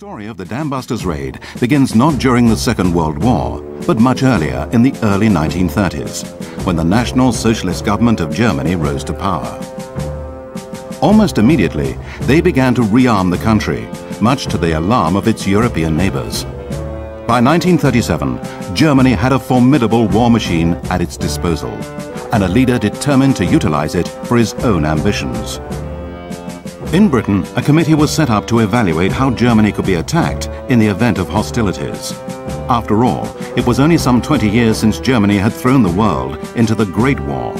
The story of the Dambusters raid begins not during the Second World War, but much earlier in the early 1930s, when the National Socialist government of Germany rose to power. Almost immediately, they began to rearm the country, much to the alarm of its European neighbours. By 1937, Germany had a formidable war machine at its disposal, and a leader determined to utilise it for his own ambitions. In Britain, a committee was set up to evaluate how Germany could be attacked in the event of hostilities. After all, it was only some 20 years since Germany had thrown the world into the Great War.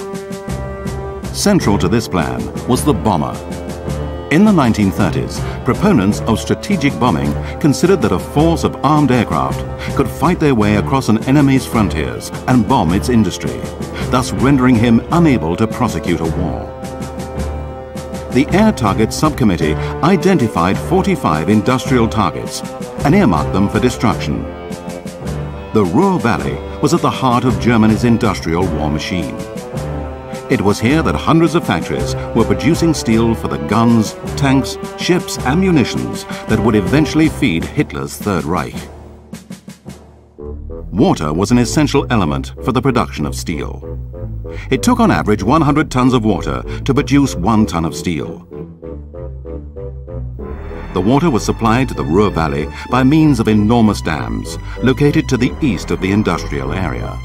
Central to this plan was the bomber. In the 1930s, proponents of strategic bombing considered that a force of armed aircraft could fight their way across an enemy's frontiers and bomb its industry, thus rendering him unable to prosecute a war. The Air Targets Subcommittee identified 45 industrial targets and earmarked them for destruction. The Ruhr Valley was at the heart of Germany's industrial war machine. It was here that hundreds of factories were producing steel for the guns, tanks, ships and munitions that would eventually feed Hitler's Third Reich. Water was an essential element for the production of steel. It took on average 100 tons of water to produce 1 ton of steel. The water was supplied to the Ruhr Valley by means of enormous dams located to the east of the industrial area.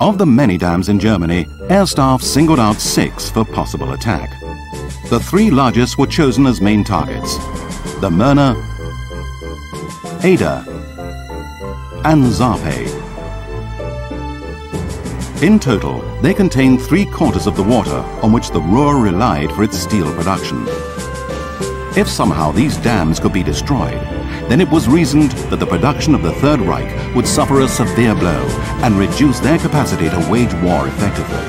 Of the many dams in Germany, air staff singled out 6 for possible attack. The 3 largest were chosen as main targets: the Möhne, Eder and Zarpe. In total, they contained 3/4 of the water on which the Ruhr relied for its steel production. If somehow these dams could be destroyed, then it was reasoned that the production of the Third Reich would suffer a severe blow and reduce their capacity to wage war effectively.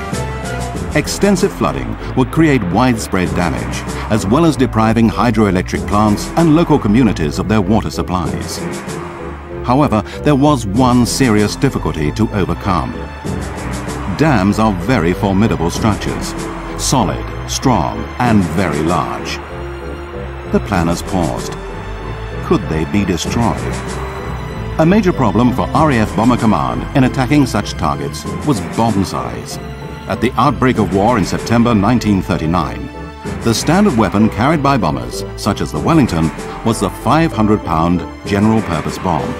Extensive flooding would create widespread damage, as well as depriving hydroelectric plants and local communities of their water supplies. However, there was one serious difficulty to overcome. Dams are very formidable structures, solid, strong and very large. The planners paused. Could they be destroyed? A major problem for RAF Bomber Command in attacking such targets was bomb size. At the outbreak of war in September 1939, the standard weapon carried by bombers, such as the Wellington, was the 500-pound general-purpose bomb.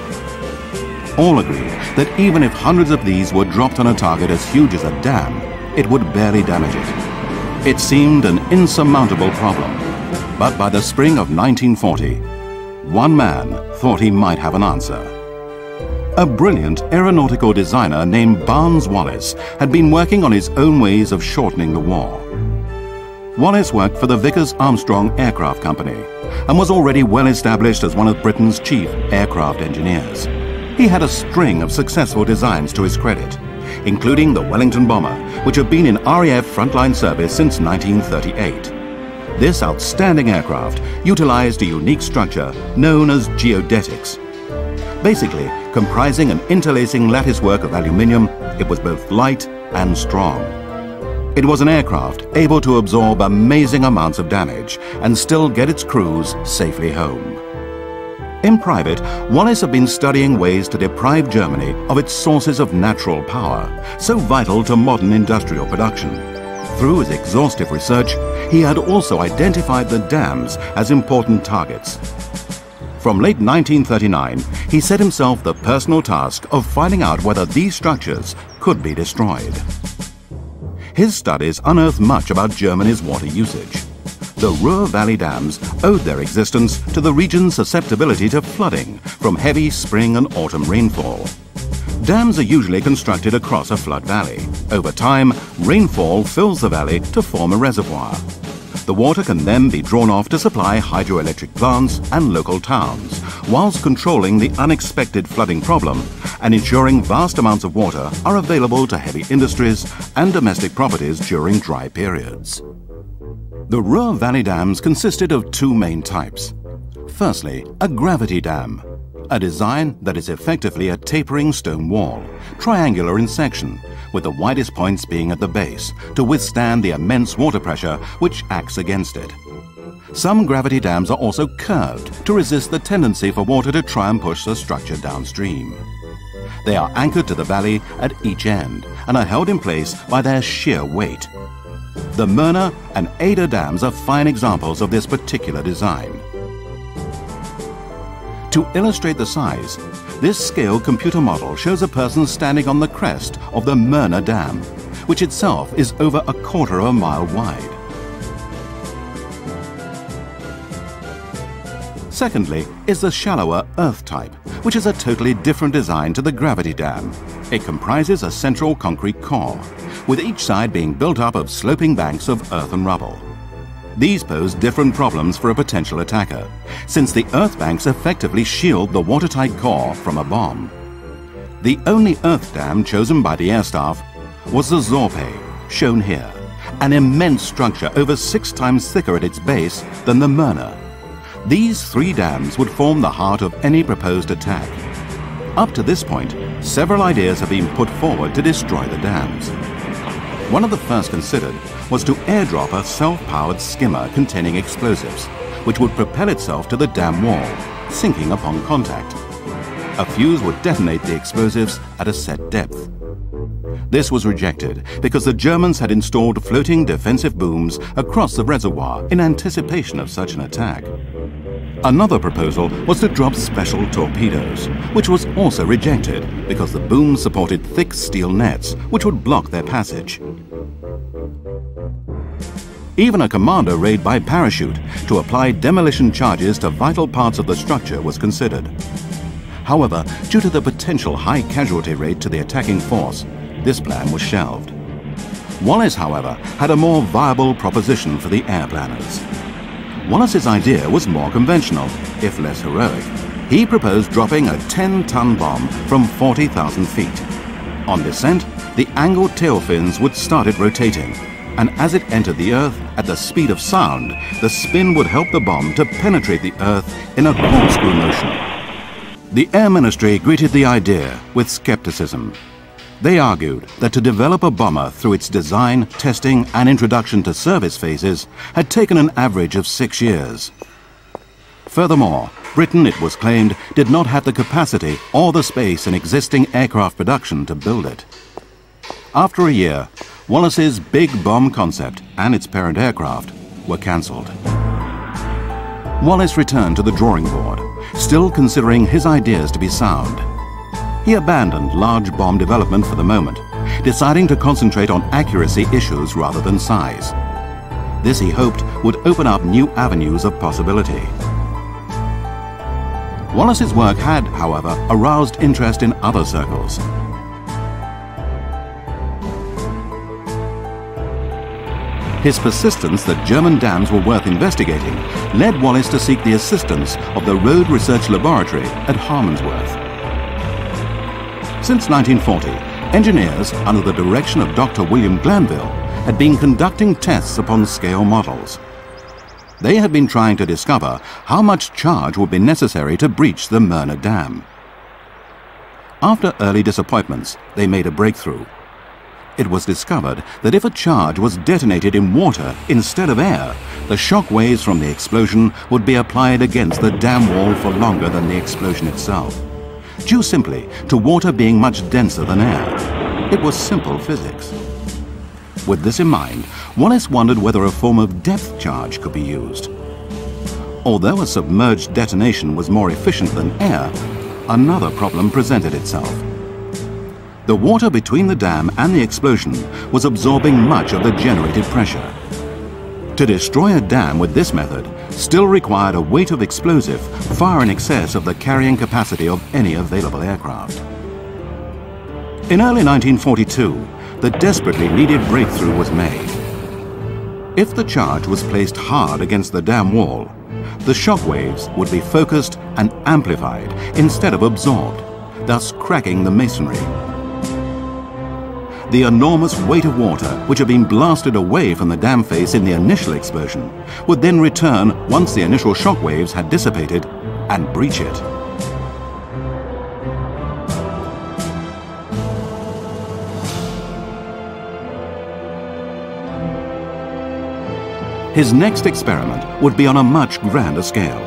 All agreed that even if hundreds of these were dropped on a target as huge as a dam, it would barely damage it. It seemed an insurmountable problem, but by the spring of 1940, one man thought he might have an answer. A brilliant aeronautical designer named Barnes Wallis had been working on his own ways of shortening the war. Wallis worked for the Vickers Armstrong Aircraft Company and was already well established as one of Britain's chief aircraft engineers. He had a string of successful designs to his credit, including the Wellington bomber, which had been in RAF frontline service since 1938. This outstanding aircraft utilized a unique structure known as geodetics. Basically, comprising an interlacing latticework of aluminium, it was both light and strong. It was an aircraft able to absorb amazing amounts of damage and still get its crews safely home. In private, Wallis had been studying ways to deprive Germany of its sources of natural power, so vital to modern industrial production. Through his exhaustive research, he had also identified the dams as important targets. From late 1939, he set himself the personal task of finding out whether these structures could be destroyed. His studies unearthed much about Germany's water usage. The Ruhr Valley dams owed their existence to the region's susceptibility to flooding from heavy spring and autumn rainfall. Dams are usually constructed across a flood valley. Over time, rainfall fills the valley to form a reservoir. The water can then be drawn off to supply hydroelectric plants and local towns, whilst controlling the unexpected flooding problem and ensuring vast amounts of water are available to heavy industries and domestic properties during dry periods. The Ruhr Valley dams consisted of 2 main types. Firstly, a gravity dam, a design that is effectively a tapering stone wall, triangular in section, with the widest points being at the base, to withstand the immense water pressure which acts against it. Some gravity dams are also curved to resist the tendency for water to try and push the structure downstream. They are anchored to the valley at each end and are held in place by their sheer weight. The Möhne and Eder dams are fine examples of this particular design. To illustrate the size, this scale computer model shows a person standing on the crest of the Möhne Dam, which itself is over a quarter of a mile wide. Secondly is the shallower earth type, which is a totally different design to the gravity dam. It comprises a central concrete core, with each side being built up of sloping banks of earth and rubble. These pose different problems for a potential attacker, since the earth banks effectively shield the watertight core from a bomb. The only earth dam chosen by the air staff was the Zorpe, shown here, an immense structure over 6 times thicker at its base than the Möhne. These 3 dams would form the heart of any proposed attack. Up to this point, several ideas have been put forward to destroy the dams. One of the first considered was to airdrop a self-powered skimmer containing explosives, which would propel itself to the dam wall, sinking upon contact. A fuse would detonate the explosives at a set depth. This was rejected because the Germans had installed floating defensive booms across the reservoir in anticipation of such an attack. Another proposal was to drop special torpedoes, which was also rejected because the booms supported thick steel nets which would block their passage. Even a commando raid by parachute to apply demolition charges to vital parts of the structure was considered. However, due to the potential high casualty rate to the attacking force, this plan was shelved. Wallis, however, had a more viable proposition for the air planners. Wallis's idea was more conventional, if less heroic. He proposed dropping a 10-ton bomb from 40,000 feet. On descent, the angled tail fins would start it rotating, and as it entered the earth at the speed of sound, the spin would help the bomb to penetrate the earth in a corkscrew motion. The Air Ministry greeted the idea with skepticism. They argued that to develop a bomber through its design, testing, and introduction to service phases had taken an average of 6 years. Furthermore, Britain, it was claimed, did not have the capacity or the space in existing aircraft production to build it. After a year, Wallis's big bomb concept and its parent aircraft were cancelled. Wallis returned to the drawing board, still considering his ideas to be sound. He abandoned large bomb development for the moment, deciding to concentrate on accuracy issues rather than size. This, he hoped, would open up new avenues of possibility. Wallis's work had, however, aroused interest in other circles. His persistence that German dams were worth investigating led Wallis to seek the assistance of the Road Research Laboratory at Harmondsworth. Since 1940, engineers, under the direction of Dr. William Glanville, had been conducting tests upon scale models. They had been trying to discover how much charge would be necessary to breach the Möhne Dam. After early disappointments, they made a breakthrough. It was discovered that if a charge was detonated in water instead of air, the shock waves from the explosion would be applied against the dam wall for longer than the explosion itself, due simply to water being much denser than air. It was simple physics. With this in mind, Wallis wondered whether a form of depth charge could be used. Although a submerged detonation was more efficient than air, another problem presented itself. The water between the dam and the explosion was absorbing much of the generated pressure. To destroy a dam with this method still required a weight of explosive far in excess of the carrying capacity of any available aircraft. In early 1942, the desperately needed breakthrough was made. If the charge was placed hard against the dam wall, the shock waves would be focused and amplified instead of absorbed, thus cracking the masonry. The enormous weight of water, which had been blasted away from the dam face in the initial explosion, would then return once the initial shock waves had dissipated and breach it. His next experiment would be on a much grander scale.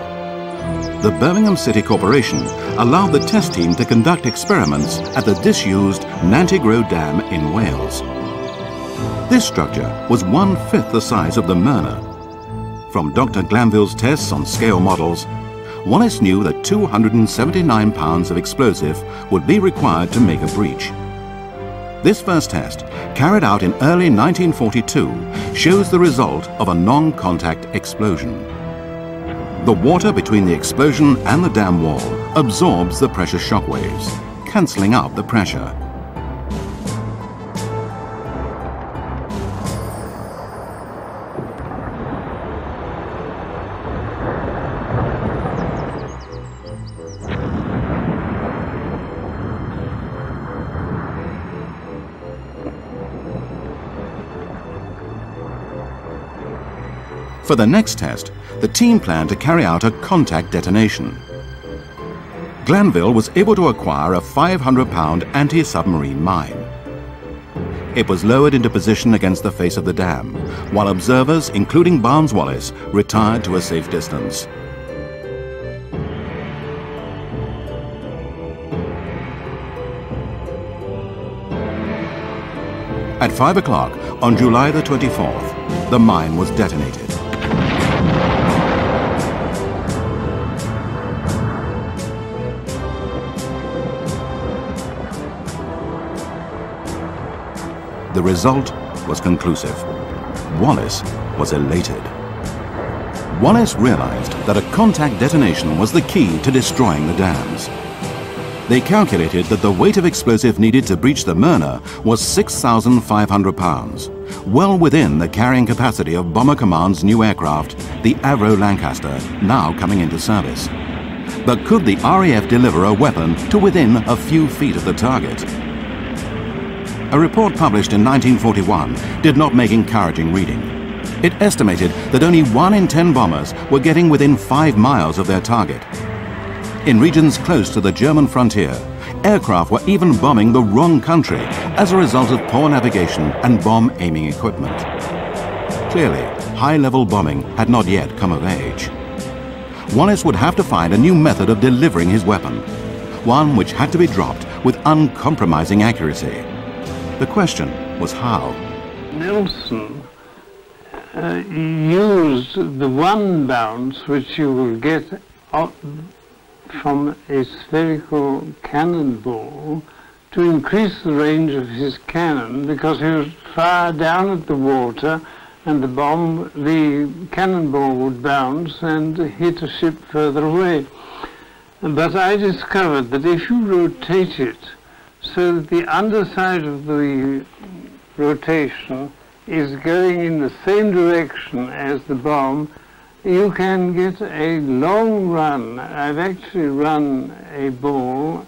The Birmingham City Corporation allowed the test team to conduct experiments at the disused Nant-y-Gro Dam in Wales. This structure was one-fifth the size of the Möhne. From Dr. Glanville's tests on scale models, Wallis knew that 279 pounds of explosive would be required to make a breach. This first test, carried out in early 1942, shows the result of a non-contact explosion. The water between the explosion and the dam wall absorbs the pressure shock waves, cancelling out the pressure. For the next test, the team planned to carry out a contact detonation. Glanville was able to acquire a 500-pound anti-submarine mine. It was lowered into position against the face of the dam, while observers, including Barnes Wallis, retired to a safe distance. At 5 o'clock on July the 24th, the mine was detonated. The result was conclusive. Wallis was elated. Wallis realized that a contact detonation was the key to destroying the dams. They calculated that the weight of explosive needed to breach the Möhne was 6,500 pounds, well within the carrying capacity of Bomber Command's new aircraft, the Avro Lancaster, now coming into service. But could the RAF deliver a weapon to within a few feet of the target? A report published in 1941 did not make encouraging reading. It estimated that only 1 in 10 bombers were getting within 5 miles of their target. In regions close to the German frontier, aircraft were even bombing the wrong country as a result of poor navigation and bomb aiming equipment. Clearly, high-level bombing had not yet come of age. Wallis would have to find a new method of delivering his weapon, one which had to be dropped with uncompromising accuracy. The question was how. Nelson used the one bounce which you will get from a spherical cannonball to increase the range of his cannon, because he would fire down at the water and the cannonball would bounce and hit a ship further away. But I discovered that if you rotate it so that the underside of the rotation is going in the same direction as the bomb, you can get a long run. I've actually run a ball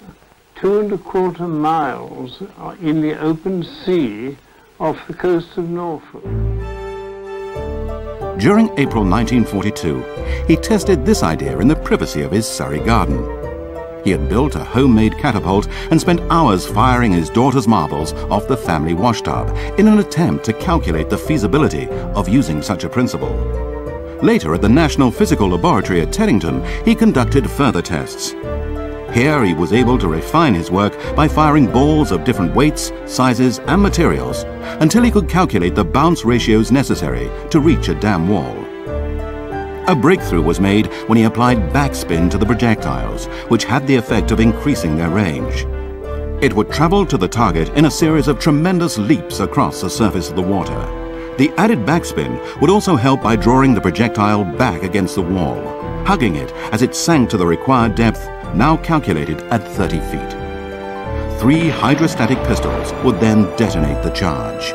2¼ miles in the open sea off the coast of Norfolk. During April 1942, he tested this idea in the privacy of his Surrey garden. He had built a homemade catapult and spent hours firing his daughter's marbles off the family washtub in an attempt to calculate the feasibility of using such a principle. Later, at the National Physical Laboratory at Teddington, he conducted further tests. Here he was able to refine his work by firing balls of different weights, sizes and materials until he could calculate the bounce ratios necessary to reach a dam wall. A breakthrough was made when he applied backspin to the projectiles, which had the effect of increasing their range. It would travel to the target in a series of tremendous leaps across the surface of the water. The added backspin would also help by drawing the projectile back against the wall, hugging it as it sank to the required depth, now calculated at 30 feet. 3 hydrostatic pistols would then detonate the charge.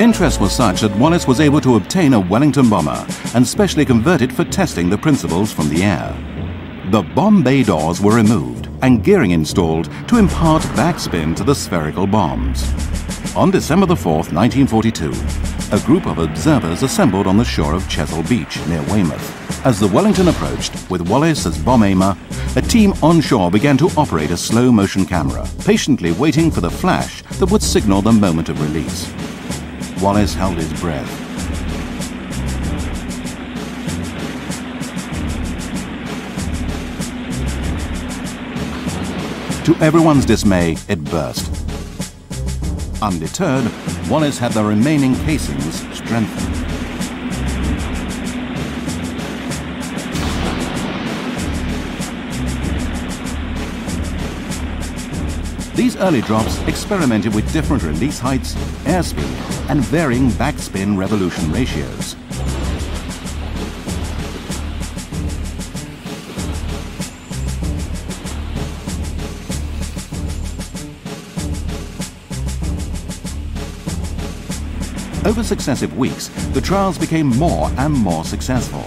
Interest was such that Wallis was able to obtain a Wellington bomber and specially convert it for testing the principles from the air. The bomb bay doors were removed and gearing installed to impart backspin to the spherical bombs. On December the 4th, 1942, a group of observers assembled on the shore of Chesil Beach near Weymouth. As the Wellington approached, with Wallis as bomb aimer, a team onshore began to operate a slow motion camera, patiently waiting for the flash that would signal the moment of release. Wallis held his breath. To everyone's dismay, it burst. Undeterred, Wallis had the remaining casings strengthened. These early drops experimented with different release heights, airspeed, and varying backspin revolution ratios. Over successive weeks, the trials became more and more successful.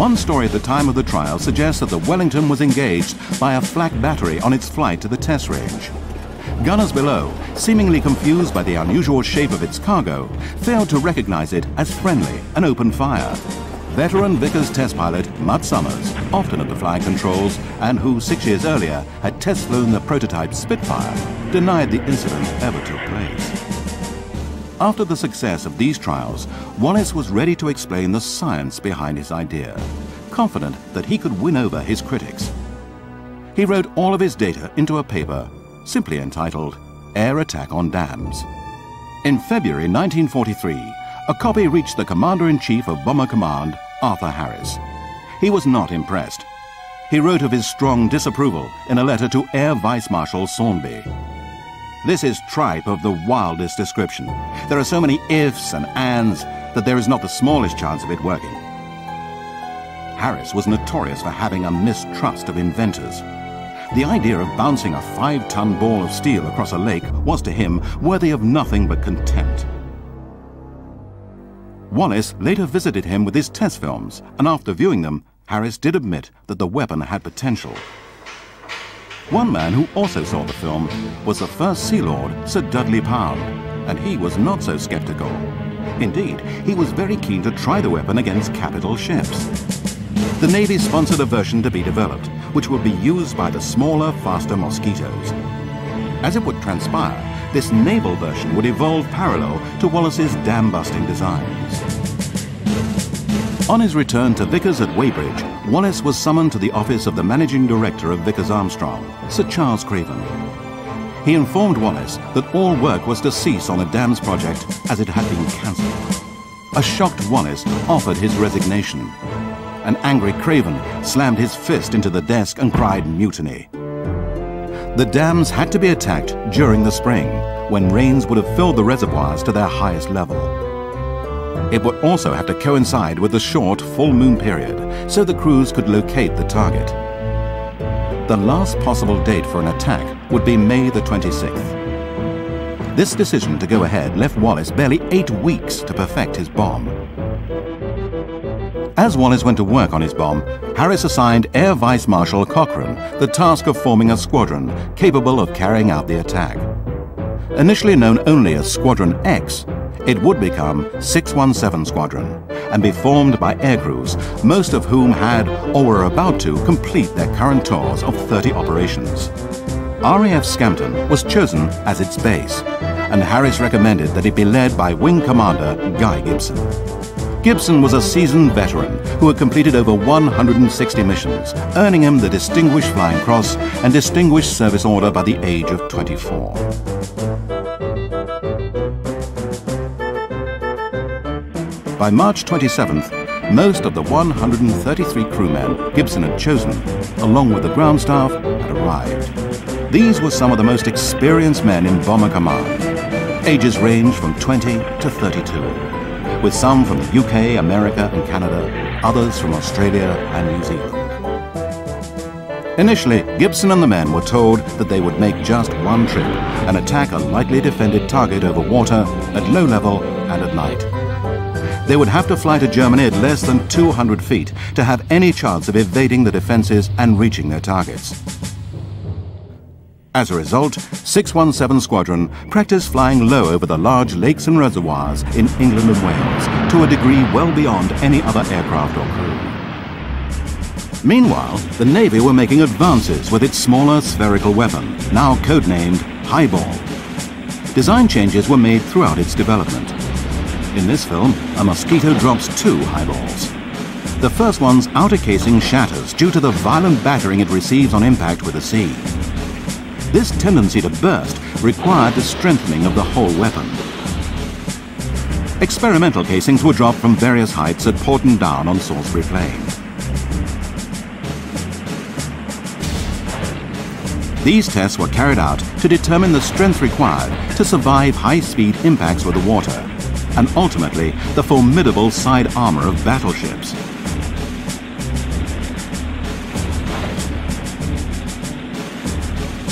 One story at the time of the trial suggests that the Wellington was engaged by a flak battery on its flight to the test range. Gunners below, seemingly confused by the unusual shape of its cargo, failed to recognize it as friendly and opened fire. Veteran Vickers test pilot Mutt Summers, often at the flying controls and who 6 years earlier had test flown the prototype Spitfire, denied the incident ever took place. After the success of these trials, Wallis was ready to explain the science behind his idea, confident that he could win over his critics. He wrote all of his data into a paper, simply entitled Air Attack on Dams. In February 1943, a copy reached the Commander-in-Chief of Bomber Command, Arthur Harris. He was not impressed. He wrote of his strong disapproval in a letter to Air Vice Marshal Sawnby. This is tripe of the wildest description. There are so many ifs and ands that there is not the smallest chance of it working. Harris was notorious for having a mistrust of inventors. The idea of bouncing a 5-ton ball of steel across a lake was to him worthy of nothing but contempt. Wallis later visited him with his test films, and after viewing them, Harris did admit that the weapon had potential. One man who also saw the film was the first Sea Lord, Sir Dudley Pound, and he was not so sceptical. Indeed, he was very keen to try the weapon against capital ships. The Navy sponsored a version to be developed, which would be used by the smaller, faster Mosquitoes. As it would transpire, this naval version would evolve parallel to Wallis's dam-busting designs. On his return to Vickers at Weybridge, Wallis was summoned to the office of the managing director of Vickers Armstrong, Sir Charles Craven. He informed Wallis that all work was to cease on the dams project as it had been cancelled. A shocked Wallis offered his resignation. An angry Craven slammed his fist into the desk and cried mutiny. The dams had to be attacked during the spring, when rains would have filled the reservoirs to their highest level. It would also have to coincide with the short full moon period, so the crews could locate the target. The last possible date for an attack would be May the 26th. This decision to go ahead left Wallis barely 8 weeks to perfect his bomb. As Wallis went to work on his bomb, Harris assigned Air Vice Marshal Cochrane the task of forming a squadron capable of carrying out the attack. Initially known only as Squadron X, it would become 617 Squadron and be formed by aircrews, most of whom had or were about to complete their current tours of 30 operations. RAF Scampton was chosen as its base, and Harris recommended that it be led by Wing Commander Guy Gibson. Gibson was a seasoned veteran who had completed over 160 missions, earning him the Distinguished Flying Cross and Distinguished Service Order by the age of 24. By March 27th, most of the 133 crewmen Gibson had chosen, along with the ground staff, had arrived. These were some of the most experienced men in Bomber Command. Ages ranged from 20 to 32, with some from the UK, America and Canada, others from Australia and New Zealand. Initially, Gibson and the men were told that they would make just one trip and attack a lightly defended target over water, at low level and at night. They would have to fly to Germany at less than 200 feet to have any chance of evading the defenses and reaching their targets. As a result, 617 Squadron practiced flying low over the large lakes and reservoirs in England and Wales to a degree well beyond any other aircraft or crew. Meanwhile, the Navy were making advances with its smaller spherical weapon, now codenamed Highball. Design changes were made throughout its development. in this film, a Mosquito drops 2 highballs. The first one's outer casing shatters due to the violent battering it receives on impact with the sea. This tendency to burst required the strengthening of the whole weapon. Experimental casings were dropped from various heights at Porton Down on Salisbury Plain. These tests were carried out to determine the strength required to survive high-speed impacts with the water, and ultimately the formidable side armor of battleships.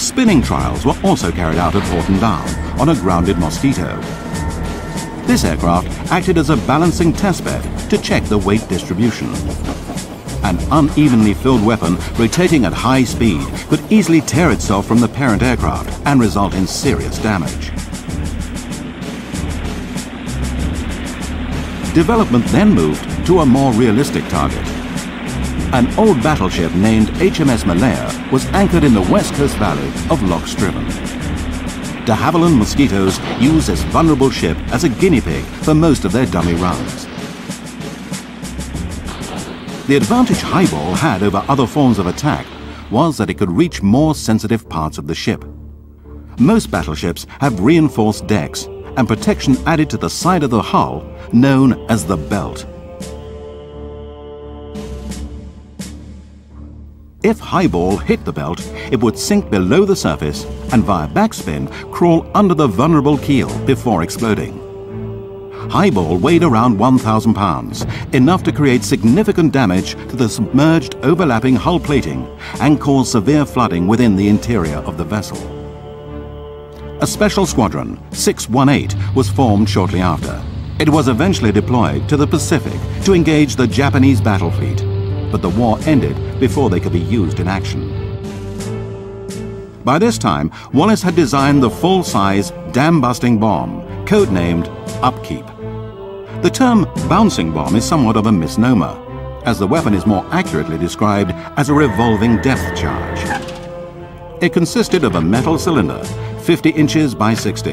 Spinning trials were also carried out at Horten Dahl on a grounded Mosquito. This aircraft acted as a balancing testbed to check the weight distribution. An unevenly filled weapon rotating at high speed could easily tear itself from the parent aircraft and result in serious damage. Development then moved to a more realistic target. An old battleship named HMS Malaya was anchored in the west coast valley of Loch Striven. De Havilland Mosquitoes used this vulnerable ship as a guinea pig for most of their dummy rounds. The advantage Highball had over other forms of attack was that it could reach more sensitive parts of the ship. Most battleships have reinforced decks and protection added to the side of the hull, known as the belt. If Highball hit the belt, it would sink below the surface and via backspin crawl under the vulnerable keel before exploding. Highball weighed around 1,000 pounds, enough to create significant damage to the submerged overlapping hull plating and cause severe flooding within the interior of the vessel. A special squadron, 618, was formed shortly after. It was eventually deployed to the Pacific to engage the Japanese battle fleet, but the war ended before they could be used in action. By this time, Wallis had designed the full-size dam-busting bomb, codenamed Upkeep. The term bouncing bomb is somewhat of a misnomer, as the weapon is more accurately described as a revolving depth charge. It consisted of a metal cylinder, 50 inches by 60.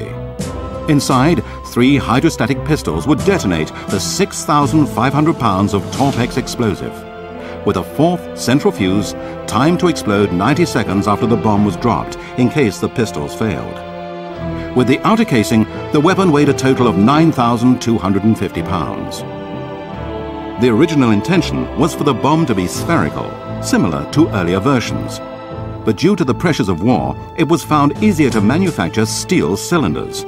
Inside, 3 hydrostatic pistols would detonate the 6,500 pounds of Torpex explosive, with a 4th central fuse timed to explode 90 seconds after the bomb was dropped in case the pistols failed. With the outer casing, the weapon weighed a total of 9,250 pounds. The original intention was for the bomb to be spherical, similar to earlier versions, but due to the pressures of war, it was found easier to manufacture steel cylinders.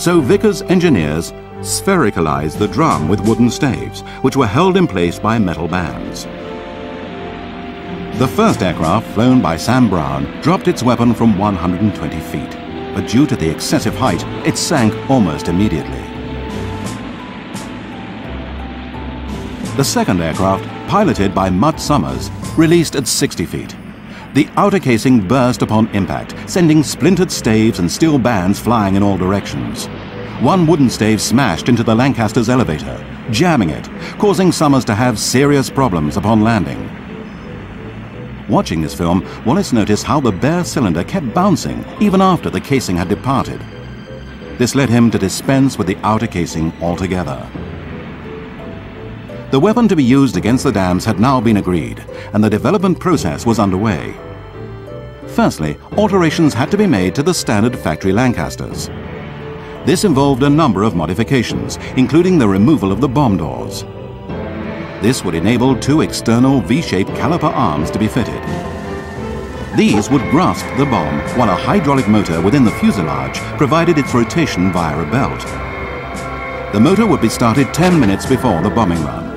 So Vickers engineers sphericalized the drum with wooden staves, which were held in place by metal bands. The first aircraft, flown by Sam Brown, dropped its weapon from 120 feet, but due to the excessive height, it sank almost immediately. The second aircraft, piloted by Mutt Summers, released at 60 feet. The outer casing burst upon impact, sending splintered staves and steel bands flying in all directions. One wooden stave smashed into the Lancaster's elevator, jamming it, causing Summers to have serious problems upon landing. Watching this film, Wallis noticed how the bare cylinder kept bouncing even after the casing had departed. This led him to dispense with the outer casing altogether. The weapon to be used against the dams had now been agreed, and the development process was underway. Firstly, alterations had to be made to the standard factory Lancasters. This involved a number of modifications, including the removal of the bomb doors. This would enable 2 external V-shaped caliper arms to be fitted. These would grasp the bomb, while a hydraulic motor within the fuselage provided its rotation via a belt. The motor would be started 10 minutes before the bombing run.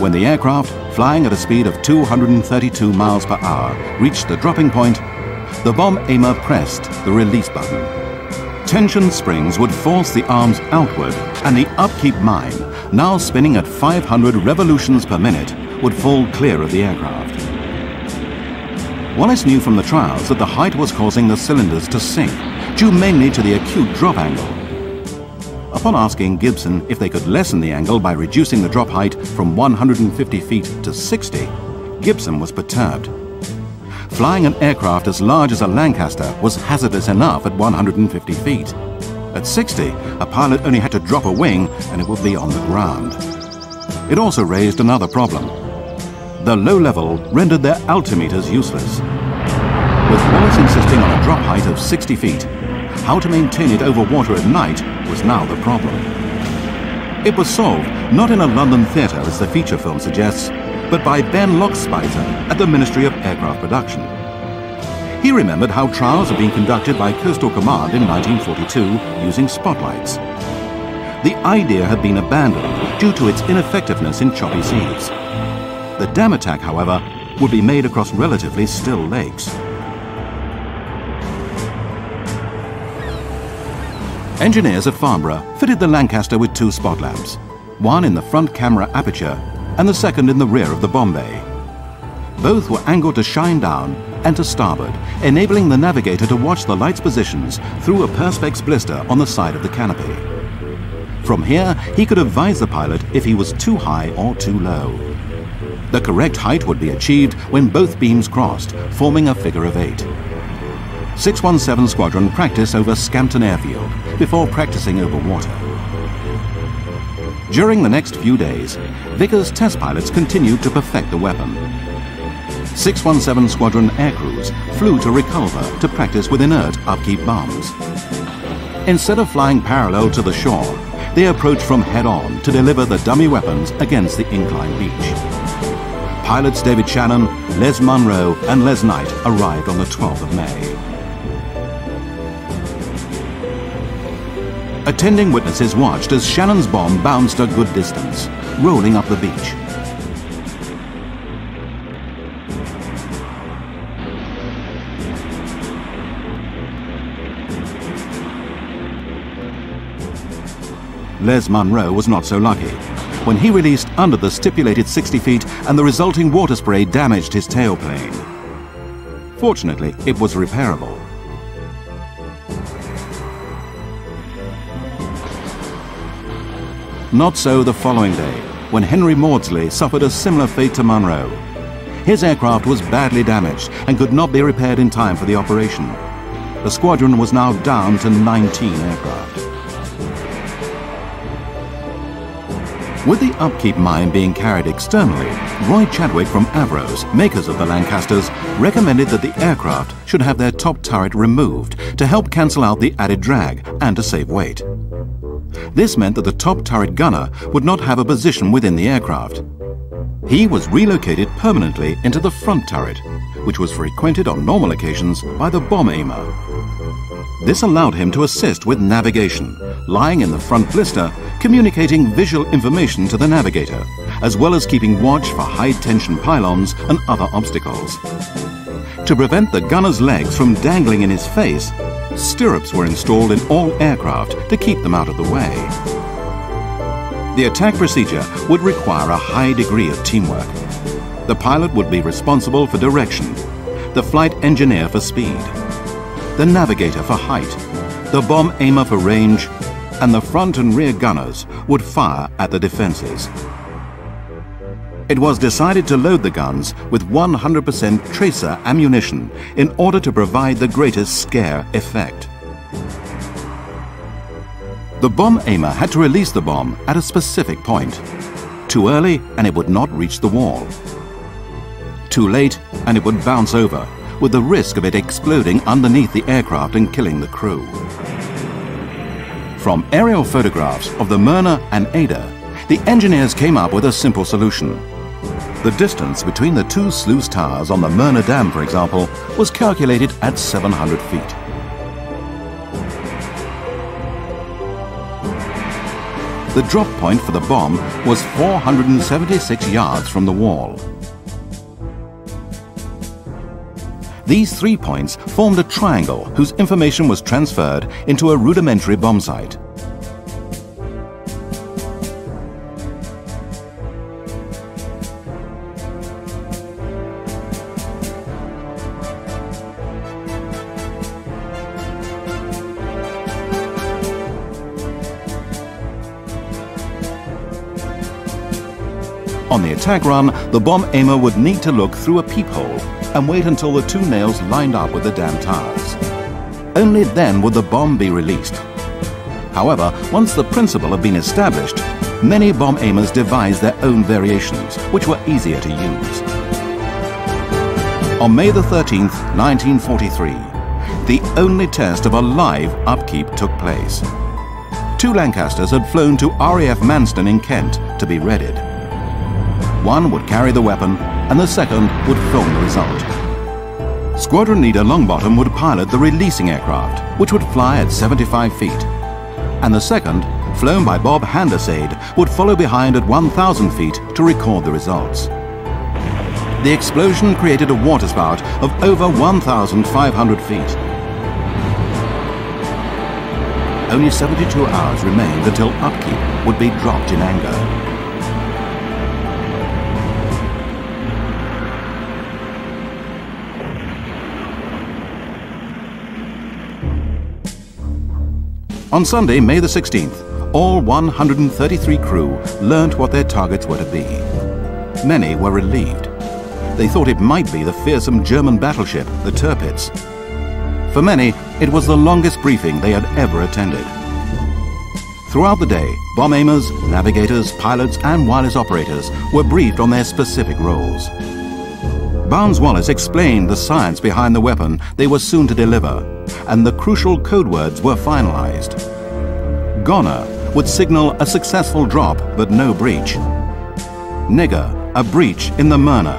When the aircraft, flying at a speed of 232 miles per hour, reached the dropping point, the bomb aimer pressed the release button. Tension springs would force the arms outward, and the Upkeep mine, now spinning at 500 revolutions per minute, would fall clear of the aircraft. Wallis knew from the trials that the height was causing the cylinders to sink, due mainly to the acute drop angle. Upon asking Gibson if they could lessen the angle by reducing the drop height from 150 feet to 60, Gibson was perturbed. Flying an aircraft as large as a Lancaster was hazardous enough at 150 feet. At 60, a pilot only had to drop a wing and it would be on the ground. It also raised another problem. The low level rendered their altimeters useless. With Wallis insisting on a drop height of 60 feet, how to maintain it over water at night was now the problem. It was solved not in a London theatre, as the feature film suggests, but by Ben Lockspicer at the Ministry of Aircraft Production. He remembered how trials had been conducted by Coastal Command in 1942 using spotlights. The idea had been abandoned due to its ineffectiveness in choppy seas. The dam attack, however, would be made across relatively still lakes. Engineers at Farnborough fitted the Lancaster with two spot lamps, one in the front camera aperture and the second in the rear of the Bombay. Both were angled to shine down and to starboard, enabling the navigator to watch the light's positions through a perspex blister on the side of the canopy. From here, he could advise the pilot if he was too high or too low. The correct height would be achieved when both beams crossed, forming a figure of 8. 617 Squadron practiced over Scampton Airfield before practicing over water. During the next few days, Vickers test pilots continued to perfect the weapon. 617 Squadron aircrews flew to Reculver to practice with inert Upkeep bombs. Instead of flying parallel to the shore, they approached from head on to deliver the dummy weapons against the inclined beach. Pilots David Shannon, Les Munro and Les Knight arrived on the 12th of May. Attending witnesses watched as Shannon's bomb bounced a good distance, rolling up the beach. Les Munro was not so lucky. When he released under the stipulated 60 feet and the resulting water spray damaged his tailplane. Fortunately, it was repairable. Not so the following day, when Henry Maudsley suffered a similar fate to Munro. His aircraft was badly damaged and could not be repaired in time for the operation. The squadron was now down to 19 aircraft. With the Upkeep mine being carried externally, Roy Chadwick from Avro's, makers of the Lancasters, recommended that the aircraft should have their top turret removed to help cancel out the added drag and to save weight. This meant that the top turret gunner would not have a position within the aircraft. He was relocated permanently into the front turret, which was frequented on normal occasions by the bomb aimer. This allowed him to assist with navigation, lying in the front blister, communicating visual information to the navigator, as well as keeping watch for high-tension pylons and other obstacles. To prevent the gunner's legs from dangling in his face, stirrups were installed in all aircraft to keep them out of the way. The attack procedure would require a high degree of teamwork. The pilot would be responsible for direction, the flight engineer for speed, the navigator for height, the bomb aimer for range, and the front and rear gunners would fire at the defences. It was decided to load the guns with 100% tracer ammunition in order to provide the greatest scare effect. The bomb aimer had to release the bomb at a specific point. Too early and it would not reach the wall. Too late and it would bounce over, with the risk of it exploding underneath the aircraft and killing the crew. From aerial photographs of the Möhne and Eder, the engineers came up with a simple solution. The distance between the two sluice towers on the Möhne Dam, for example, was calculated at 700 feet. The drop point for the bomb was 476 yards from the wall. These 3 points formed a triangle whose information was transferred into a rudimentary bomb sight. On the attack run, the bomb aimer would need to look through a peephole and wait until the two nails lined up with the dam towers. Only then would the bomb be released. However, once the principle had been established, many bomb aimers devised their own variations, which were easier to use. On May the 13th, 1943, the only test of a live Upkeep took place. Two Lancasters had flown to RAF Manston in Kent to be readied. One would carry the weapon and the second would film the result. Squadron leader Longbottom would pilot the releasing aircraft, which would fly at 75 feet. And the second, flown by Bob Handesade, would follow behind at 1,000 feet to record the results. The explosion created a waterspout of over 1,500 feet. Only 72 hours remained until Upkeep would be dropped in anger. On Sunday, May the 16th, all 133 crew learnt what their targets were to be. Many were relieved. They thought it might be the fearsome German battleship, the Tirpitz. For many, it was the longest briefing they had ever attended. Throughout the day, bomb aimers, navigators, pilots and wireless operators were briefed on their specific roles. Barnes Wallis explained the science behind the weapon they were soon to deliver, and the crucial code words were finalized. Goner would signal a successful drop but no breach. Nigger, a breach in the Möhne,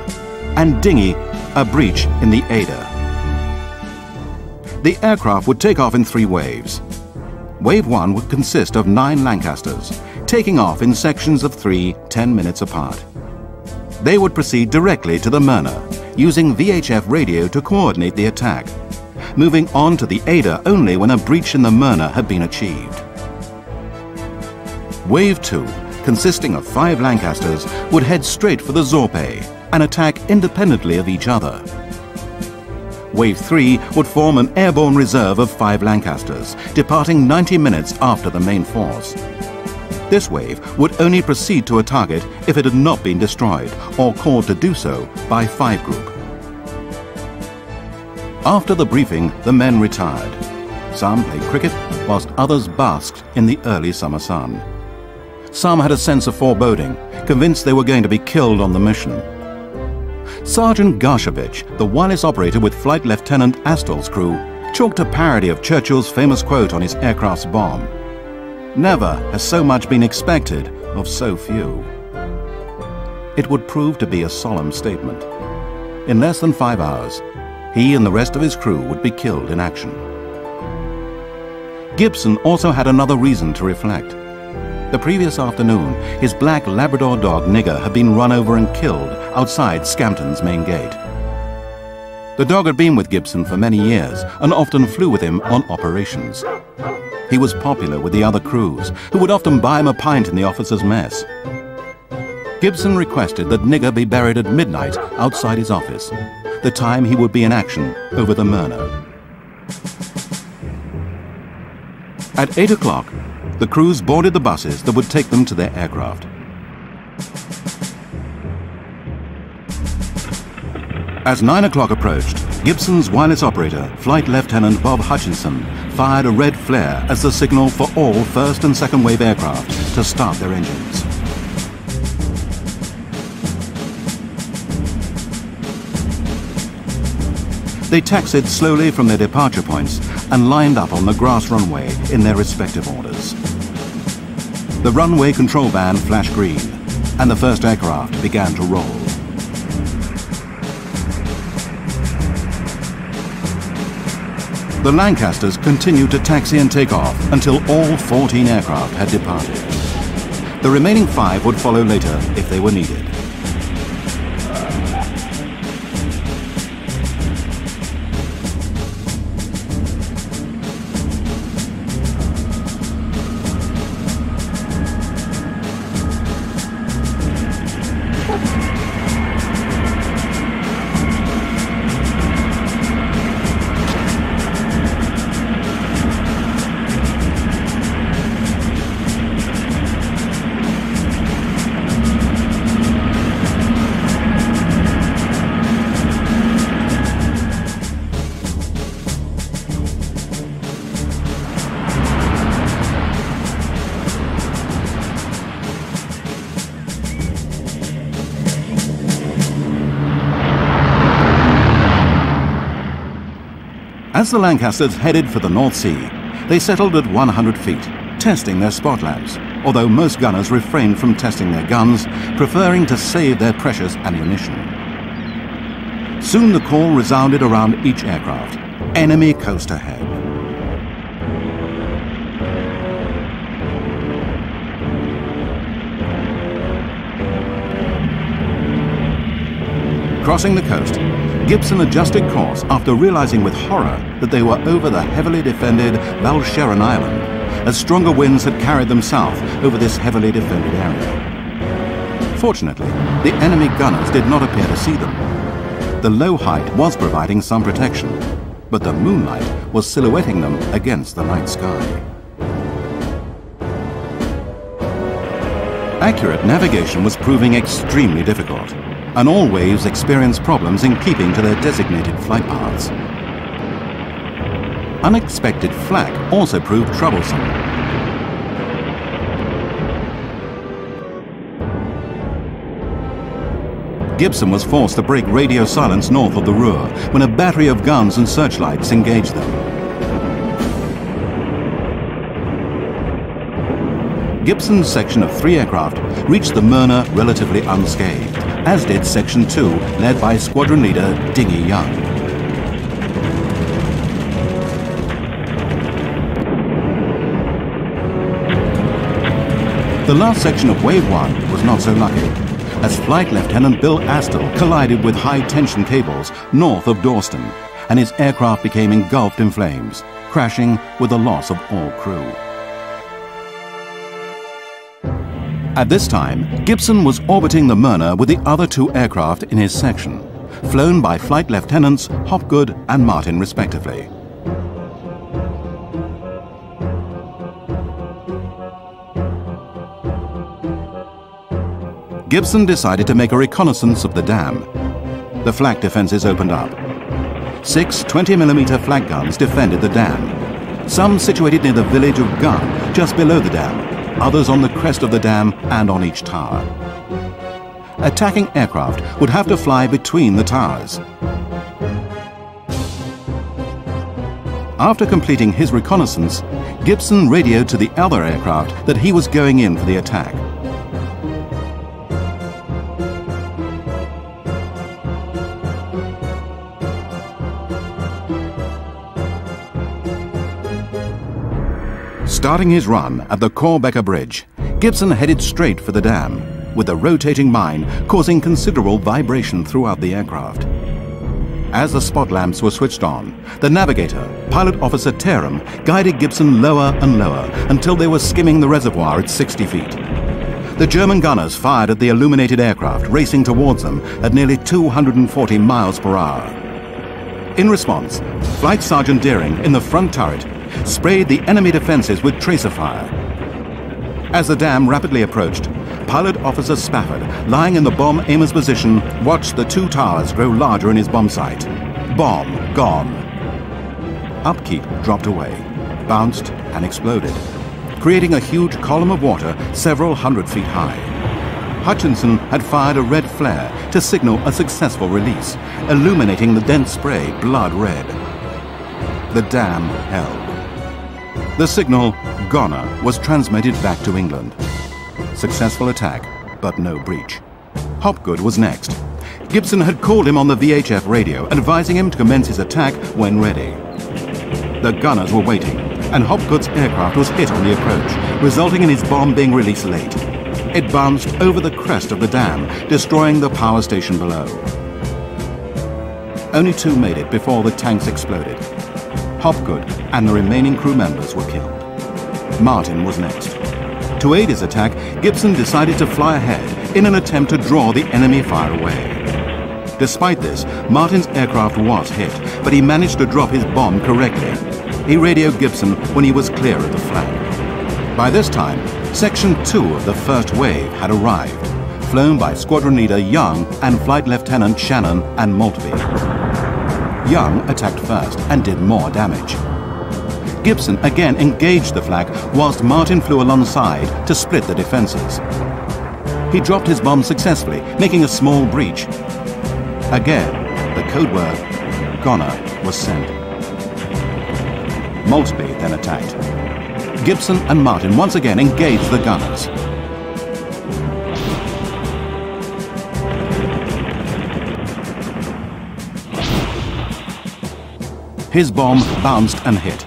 and Dinghy, a breach in the Eder. The aircraft would take off in three waves. Wave 1 would consist of 9 Lancasters, taking off in sections of 3 10 minutes apart. They would proceed directly to the Möhne, using VHF radio to coordinate the attack, moving on to the Eder only when a breach in the Möhne had been achieved. Wave 2, consisting of 5 Lancasters, would head straight for the Zorpe and attack independently of each other. Wave 3 would form an airborne reserve of 5 Lancasters, departing 90 minutes after the main force. This wave would only proceed to a target if it had not been destroyed or called to do so by 5 Group. After the briefing, the men retired. Some played cricket, whilst others basked in the early summer sun. Some had a sense of foreboding, convinced they were going to be killed on the mission. Sergeant Garshevich, the wireless operator with Flight Lieutenant Astol's crew, chalked a parody of Churchill's famous quote on his aircraft's bomb. Never has so much been expected of so few. It would prove to be a solemn statement. In less than 5 hours, he and the rest of his crew would be killed in action. Gibson also had another reason to reflect. The previous afternoon, his black Labrador dog Nigger had been run over and killed outside Scampton's main gate. The dog had been with Gibson for many years and often flew with him on operations. He was popular with the other crews, who would often buy him a pint in the officers' mess. Gibson requested that Nigger be buried at midnight outside his office, the time he would be in action over the Möhne. At 8 o'clock, the crews boarded the buses that would take them to their aircraft. As 9 o'clock approached, Gibson's wireless operator, Flight Lieutenant Bob Hutchinson, fired a red flare as the signal for all first and second wave aircraft to start their engines. They taxied slowly from their departure points and lined up on the grass runway in their respective orders. The runway control van flashed green, and the first aircraft began to roll. The Lancasters continued to taxi and take off until all 14 aircraft had departed. The remaining 5 would follow later if they were needed. As the Lancasters headed for the North Sea, they settled at 100 feet, testing their spot lamps, although most gunners refrained from testing their guns, preferring to save their precious ammunition. Soon the call resounded around each aircraft, enemy coast ahead. Crossing the coast, Gibson adjusted course after realizing with horror that they were over the heavily defended Walcheren Island, as stronger winds had carried them south over this heavily defended area. Fortunately, the enemy gunners did not appear to see them. The low height was providing some protection, but the moonlight was silhouetting them against the night sky. Accurate navigation was proving extremely difficult, and all waves experienced problems in keeping to their designated flight paths. Unexpected flak also proved troublesome. Gibson was forced to break radio silence north of the Ruhr when a battery of guns and searchlights engaged them. Gibson's section of three aircraft reached the Möhne relatively unscathed, as did Section 2, led by Squadron Leader Dinghy Young. The last section of Wave 1 was not so lucky, as Flight Lieutenant Bill Astell collided with high-tension cables north of Dorsten, and his aircraft became engulfed in flames, crashing with the loss of all crew. At this time, Gibson was orbiting the Möhne with the other two aircraft in his section, flown by Flight Lieutenants Hopgood and Martin respectively. Gibson decided to make a reconnaissance of the dam. The flak defenses opened up. Six 20mm flak guns defended the dam, some situated near the village of Gunn, just below the dam, others on the crest of the dam and on each tower. Attacking aircraft would have to fly between the towers. After completing his reconnaissance, Gibson radioed to the other aircraft that he was going in for the attack. Starting his run at the Corbecker Bridge, Gibson headed straight for the dam, with a rotating mine causing considerable vibration throughout the aircraft. As the spot lamps were switched on, the navigator, Pilot Officer Terum, guided Gibson lower and lower until they were skimming the reservoir at 60 feet. The German gunners fired at the illuminated aircraft racing towards them at nearly 240 miles per hour. In response, Flight Sergeant Deering in the front turret sprayed the enemy defenses with tracer fire. As the dam rapidly approached, Pilot Officer Spafford, lying in the bomb aimer's position, watched the two towers grow larger in his bomb sight. Bomb gone. Upkeep dropped away, bounced and exploded, creating a huge column of water several hundred feet high. Hutchinson had fired a red flare to signal a successful release, illuminating the dense spray blood red. The dam held. The signal, Goner, was transmitted back to England. Successful attack, but no breach. Hopgood was next. Gibson had called him on the VHF radio, advising him to commence his attack when ready. The gunners were waiting, and Hopgood's aircraft was hit on the approach, resulting in his bomb being released late. It bounced over the crest of the dam, destroying the power station below. Only two made it before the tanks exploded. Hopgood and the remaining crew members were killed. Martin was next. To aid his attack, Gibson decided to fly ahead in an attempt to draw the enemy fire away. Despite this, Martin's aircraft was hit, but he managed to drop his bomb correctly. He radioed Gibson when he was clear of the flank. By this time, Section 2 of the first wave had arrived, flown by Squadron Leader Young and Flight Lieutenant Shannon and Maltby. Young attacked first and did more damage. Gibson again engaged the flak whilst Martin flew alongside to split the defences. He dropped his bomb successfully, making a small breach. Again, the code word, Goner, was sent. Maltby then attacked. Gibson and Martin once again engaged the gunners. His bomb bounced and hit.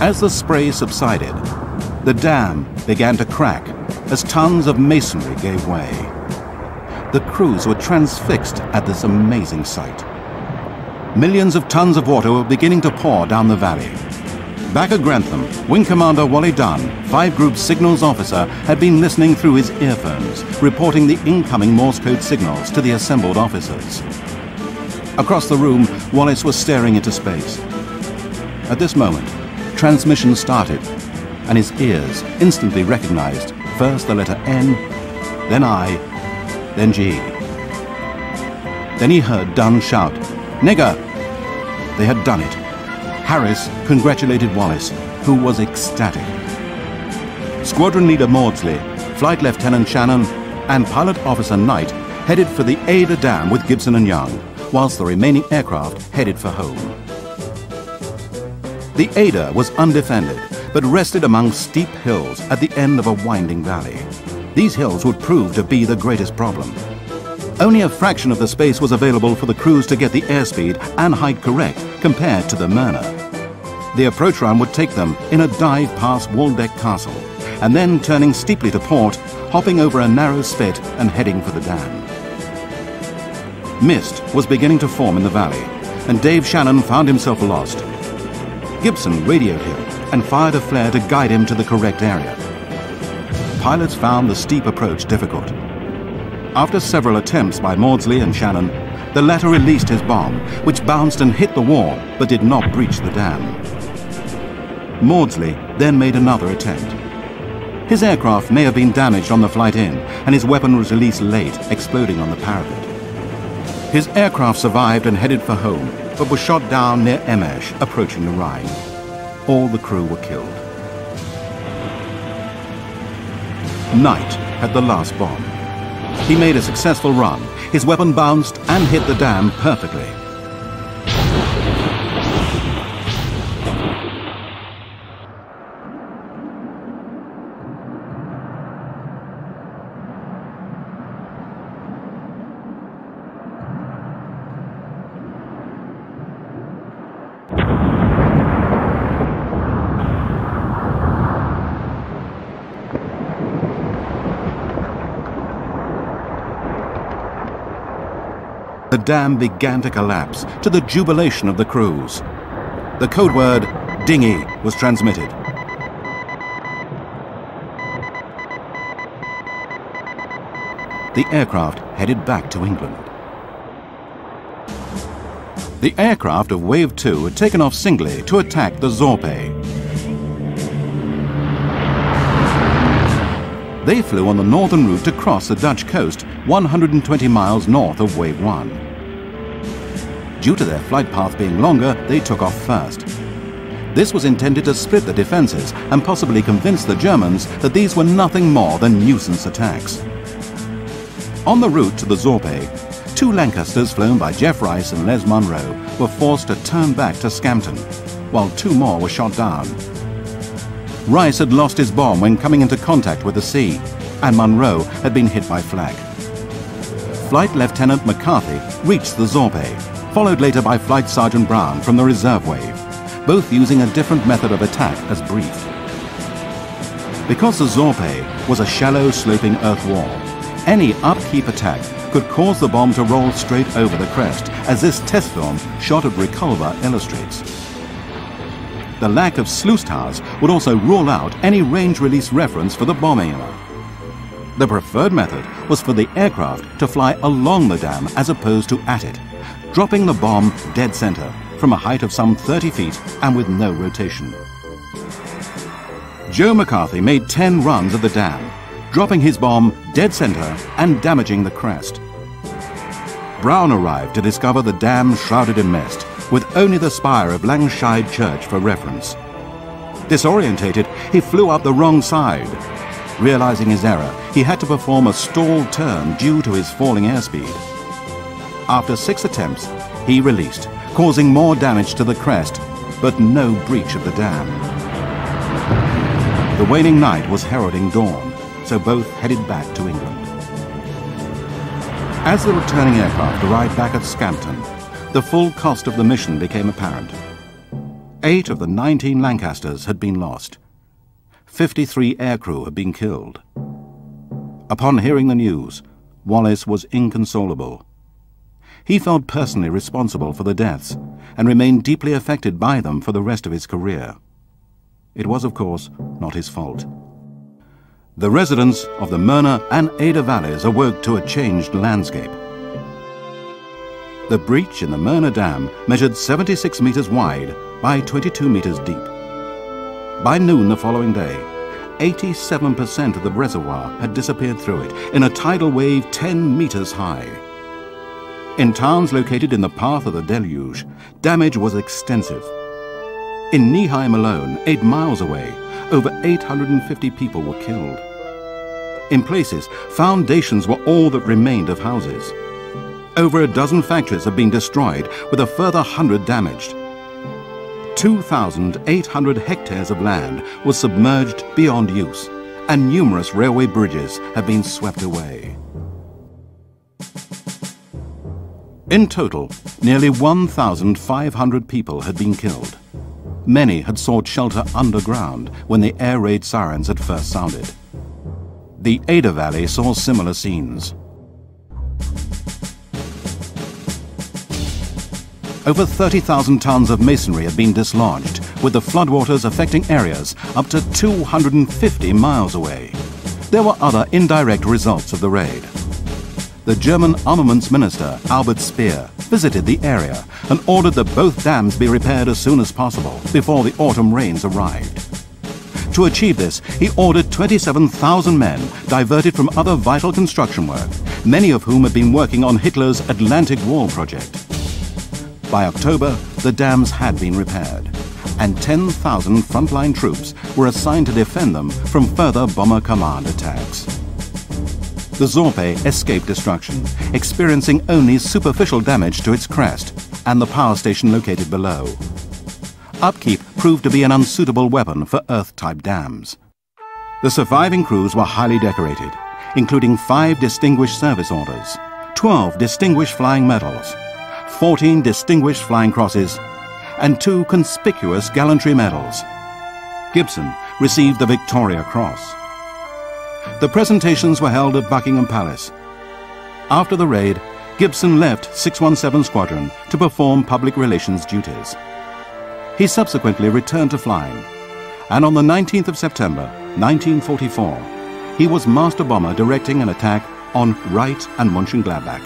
As the spray subsided, the dam began to crack as tons of masonry gave way. The crews were transfixed at this amazing sight. Millions of tons of water were beginning to pour down the valley. Back at Grantham, Wing Commander Wally Dunn, 5 Group Signals Officer, had been listening through his earphones, reporting the incoming Morse code signals to the assembled officers. Across the room, Wallis was staring into space. At this moment, transmission started, and his ears instantly recognized first the letter N, then I, then G. Then he heard Dunn shout, "Nigger!" They had done it. Harris congratulated Wallis, who was ecstatic. Squadron leader Maudsley, Flight Lieutenant Shannon, and Pilot Officer Knight headed for the Eder Dam with Gibson and Young, whilst the remaining aircraft headed for home. The Eder was undefended, but rested among steep hills at the end of a winding valley. These hills would prove to be the greatest problem. Only a fraction of the space was available for the crews to get the airspeed and height correct compared to the Möhne. The approach run would take them in a dive past Waldeck Castle, and then turning steeply to port, hopping over a narrow spit and heading for the dam. Mist was beginning to form in the valley, and Dave Shannon found himself lost. Gibson radioed him and fired a flare to guide him to the correct area. Pilots found the steep approach difficult. After several attempts by Maudsley and Shannon, the latter released his bomb, which bounced and hit the wall, but did not breach the dam. Maudsley then made another attempt. His aircraft may have been damaged on the flight in, and his weapon was released late, exploding on the parapet. His aircraft survived and headed for home, but was shot down near Emesh, approaching the Rhine. All the crew were killed. Knight had the last bomb. He made a successful run. His weapon bounced and hit the dam perfectly. The dam began to collapse to the jubilation of the crews. The code word, dinghy, was transmitted. The aircraft headed back to England. The aircraft of Wave 2 had taken off singly to attack the Zorpe. They flew on the northern route to cross the Dutch coast, 120 miles north of Wave 1. Due to their flight path being longer, they took off first. This was intended to split the defenses and possibly convince the Germans that these were nothing more than nuisance attacks. On the route to the Zorpe, 2 Lancasters flown by Jeff Rice and Les Munro were forced to turn back to Scampton, while 2 more were shot down. Rice had lost his bomb when coming into contact with the sea, and Munro had been hit by flak. Flight Lieutenant McCarthy reached the Zorpe, followed later by Flight Sergeant Brown from the reserve wave, both using a different method of attack as briefed. Because the Zorpe was a shallow, sloping earth wall, any upkeep attack could cause the bomb to roll straight over the crest, as this test film shot at Reculver illustrates. The lack of sluice towers would also rule out any range release reference for the bombing. The preferred method was for the aircraft to fly along the dam as opposed to at it, dropping the bomb dead center from a height of some 30 feet and with no rotation. Joe McCarthy made 10 runs at the dam, dropping his bomb dead center and damaging the crest. Brown arrived to discover the dam shrouded in mist, with only the spire of Langshide Church for reference. Disorientated, he flew up the wrong side. Realizing his error, he had to perform a stalled turn due to his falling airspeed. After 6 attempts, he released, causing more damage to the crest, but no breach of the dam. The waning night was heralding dawn, so both headed back to England. As the returning aircraft arrived back at Scampton, the full cost of the mission became apparent. 8 of the 19 Lancasters had been lost. 53 aircrew had been killed. Upon hearing the news, Wallis was inconsolable. He felt personally responsible for the deaths and remained deeply affected by them for the rest of his career. It was, of course, not his fault. The residents of the Möhne and Eder valleys awoke to a changed landscape. The breach in the Möhne Dam measured 76 metres wide by 22 metres deep. By noon the following day, 87% of the reservoir had disappeared through it in a tidal wave 10 metres high. In towns located in the path of the deluge, damage was extensive. In Nieheim alone, 8 miles away, over 850 people were killed. In places, foundations were all that remained of houses. Over a dozen factories had been destroyed, with a further 100 damaged. 2,800 hectares of land was submerged beyond use, and numerous railway bridges had been swept away. In total, nearly 1,500 people had been killed. Many had sought shelter underground when the air raid sirens had first sounded. The Eder Valley saw similar scenes. Over 30,000 tons of masonry had been dislodged, with the floodwaters affecting areas up to 250 miles away. There were other indirect results of the raid. The German armaments minister, Albert Speer, visited the area and ordered that both dams be repaired as soon as possible before the autumn rains arrived. To achieve this, he ordered 27,000 men diverted from other vital construction work, many of whom had been working on Hitler's Atlantic Wall project. By October, the dams had been repaired, and 10,000 frontline troops were assigned to defend them from further Bomber Command attacks. The Sorpe escaped destruction, experiencing only superficial damage to its crest and the power station located below. Upkeep proved to be an unsuitable weapon for earth-type dams. The surviving crews were highly decorated, including 5 Distinguished Service Orders, 12 Distinguished Flying Medals, 14 Distinguished Flying Crosses, and 2 conspicuous gallantry medals. Gibson received the Victoria Cross. The presentations were held at Buckingham Palace. After the raid, Gibson left 617 Squadron to perform public relations duties. He subsequently returned to flying, and on the 19th of September, 1944, he was master bomber directing an attack on Wright and Mönchengladbach.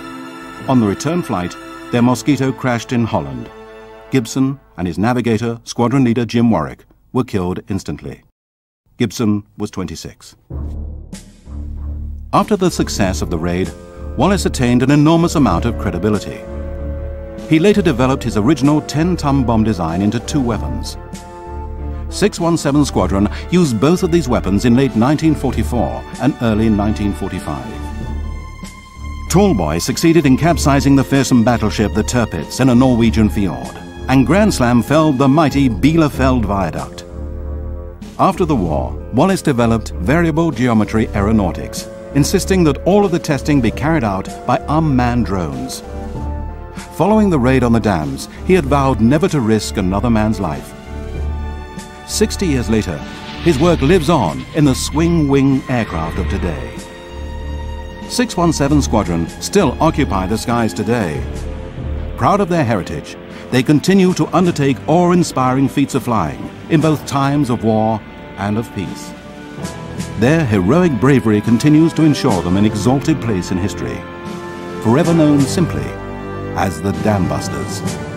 On the return flight, their Mosquito crashed in Holland. Gibson and his navigator, squadron leader Jim Warwick, were killed instantly. Gibson was 26. After the success of the raid, Wallis attained an enormous amount of credibility. He later developed his original 10-ton bomb design into 2 weapons. 617 Squadron used both of these weapons in late 1944 and early 1945. Tallboy succeeded in capsizing the fearsome battleship the Tirpitz in a Norwegian fjord, and Grand Slam felled the mighty Bielefeld Viaduct. After the war, Wallis developed variable geometry aeronautics, insisting that all of the testing be carried out by unmanned drones. Following the raid on the dams, he had vowed never to risk another man's life. 60 years later, his work lives on in the swing-wing aircraft of today. 617 Squadron still occupy the skies today. Proud of their heritage, they continue to undertake awe-inspiring feats of flying in both times of war and of peace. Their heroic bravery continues to ensure them an exalted place in history, forever known simply as the Dambusters.